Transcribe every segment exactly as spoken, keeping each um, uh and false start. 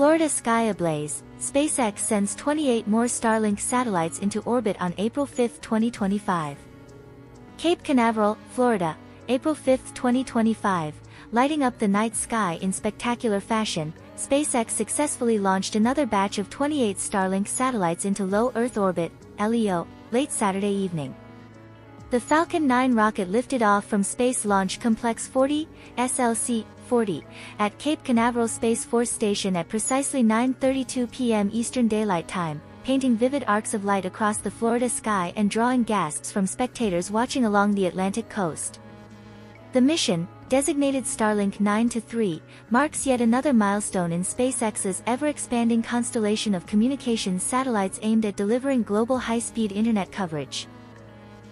Florida sky ablaze, SpaceX sends twenty-eight more Starlink satellites into orbit on April fifth twenty twenty-five. Cape Canaveral, Florida, April fifth twenty twenty-five, lighting up the night sky in spectacular fashion, SpaceX successfully launched another batch of twenty-eight Starlink satellites into low Earth orbit, L E O, late Saturday evening. The Falcon nine rocket lifted off from Space Launch Complex forty, S L C forty, at Cape Canaveral Space Force Station at precisely nine thirty-two p m Eastern Daylight Time, painting vivid arcs of light across the Florida sky and drawing gasps from spectators watching along the Atlantic coast. The mission, designated Starlink nine to three, marks yet another milestone in SpaceX's ever-expanding constellation of communication satellites aimed at delivering global high-speed internet coverage.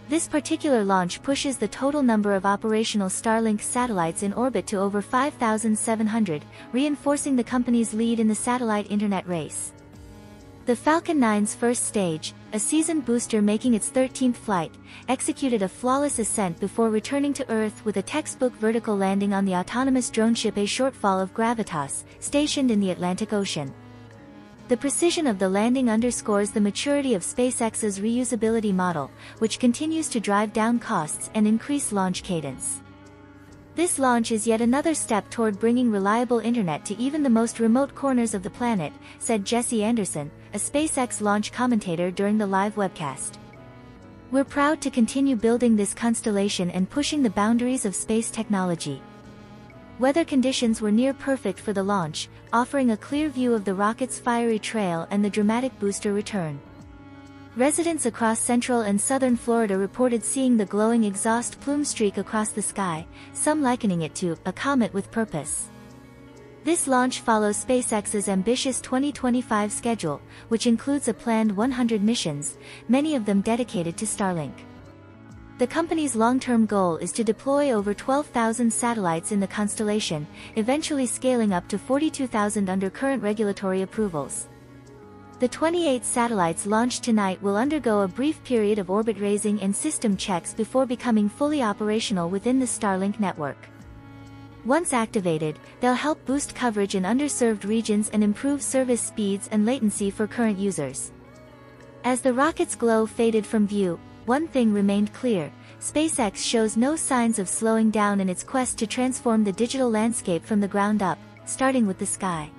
This particular launch pushes the total number of operational Starlink satellites in orbit to over five thousand seven hundred, reinforcing the company's lead in the satellite internet race. The Falcon nine's first stage, a seasoned booster making its thirteenth flight, executed a flawless ascent before returning to Earth with a textbook vertical landing on the autonomous droneship A Shortfall of Gravitas, stationed in the Atlantic Ocean. The precision of the landing underscores the maturity of SpaceX's reusability model, which continues to drive down costs and increase launch cadence. This launch is yet another step toward bringing reliable internet to even the most remote corners of the planet, said Jesse Anderson, a SpaceX launch commentator during the live webcast. "We're proud to continue building this constellation and pushing the boundaries of space technology." Weather conditions were near perfect for the launch, offering a clear view of the rocket's fiery trail and the dramatic booster return. Residents across central and southern Florida reported seeing the glowing exhaust plume streak across the sky, some likening it to a comet with purpose. This launch follows SpaceX's ambitious twenty twenty-five schedule, which includes a planned one hundred missions, many of them dedicated to Starlink. The company's long-term goal is to deploy over twelve thousand satellites in the constellation, eventually scaling up to forty-two thousand under current regulatory approvals. The twenty-eight satellites launched tonight will undergo a brief period of orbit raising and system checks before becoming fully operational within the Starlink network. Once activated, they'll help boost coverage in underserved regions and improve service speeds and latency for current users. As the rocket's glow faded from view, one thing remained clear: SpaceX shows no signs of slowing down in its quest to transform the digital landscape from the ground up, starting with the sky.